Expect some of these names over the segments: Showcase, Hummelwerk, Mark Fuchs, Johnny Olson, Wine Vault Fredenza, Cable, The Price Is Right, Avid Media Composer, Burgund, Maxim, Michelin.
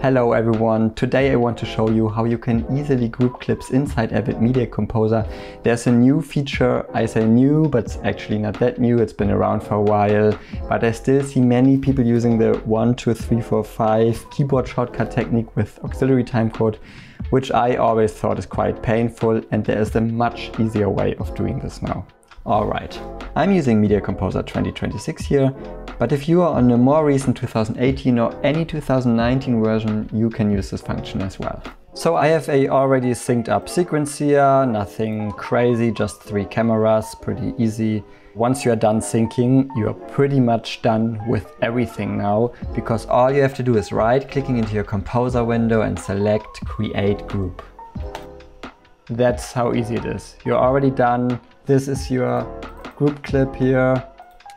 Hello everyone, today I want to show you how you can easily group clips inside Avid Media Composer. There's a new feature, I say new, but it's actually not that new, it's been around for a while, but I still see many people using the 1, 2, 3, 4, 5 keyboard shortcut technique with auxiliary timecode, which I always thought is quite painful, and there is a much easier way of doing this now. Alright, I'm using Media Composer 2026 here, but if you are on a more recent 2018 or any 2019 version, you can use this function as well. So I have a already synced up sequence here, nothing crazy, just 3 cameras, pretty easy. Once you are done syncing, you are pretty much done with everything now, because all you have to do is right-clicking into your composer window and select Create Group. That's how easy it is. You're already done. This is your group clip here.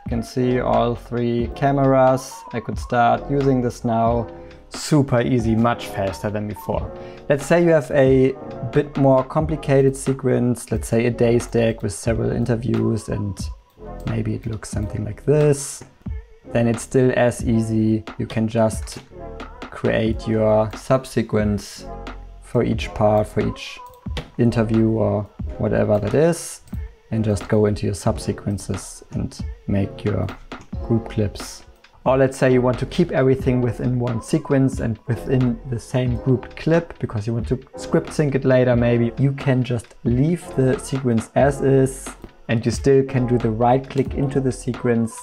You can see all 3 cameras. I could start using this now. Super easy, much faster than before. Let's say you have a bit more complicated sequence. Let's say a day stack with several interviews, and maybe it looks something like this. Then it's still as easy. You can just create your subsequence for each part, for each interview or whatever that is, and just go into your subsequences and make your group clips. Or let's say you want to keep everything within one sequence and within the same grouped clip because you want to script sync it later maybe. You can just leave the sequence as is, and you still can do the right click into the sequence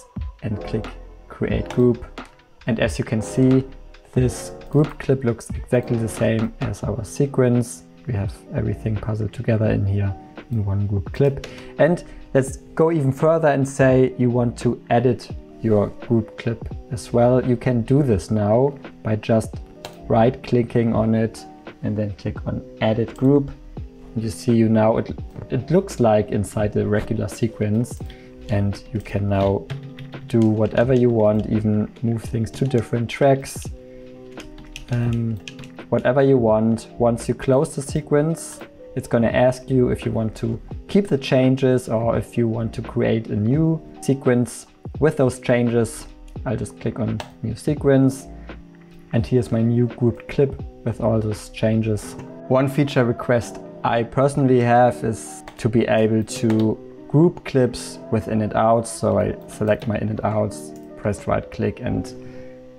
and click Create Group. And as you can see, this group clip looks exactly the same as our sequence. We have everything puzzled together in here in one group clip. And let's go even further and say you want to edit your group clip as well. You can do this now by just right clicking on it and then click on Edit Group. And you see now it looks like inside the regular sequence, and you can now do whatever you want, even move things to different tracks. Whatever you want. Once you close the sequence, it's going to ask you if you want to keep the changes or if you want to create a new sequence with those changes. I'll just click on New Sequence, and here's my new grouped clip with all those changes. One feature request I personally have is to be able to group clips with in and outs. So I select my in and outs, press right click, and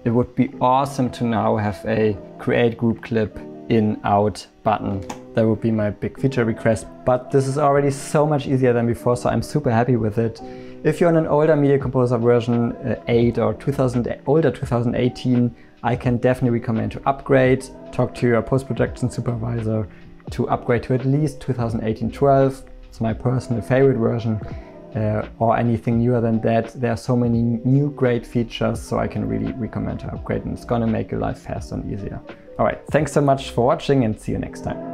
it would be awesome to now have a Create Group Clip in out button. That would be my big feature request, but this is already so much easier than before, so I'm super happy with it. If you're on an older Media Composer version 8 or older 2018, I can definitely recommend to upgrade. Talk to your post-production supervisor to upgrade to at least 2018-12. It's my personal favorite version. Or anything newer than that. There are so many new great features, so I can really recommend to upgrade, and it's gonna make your life faster and easier. All right, thanks so much for watching, and see you next time.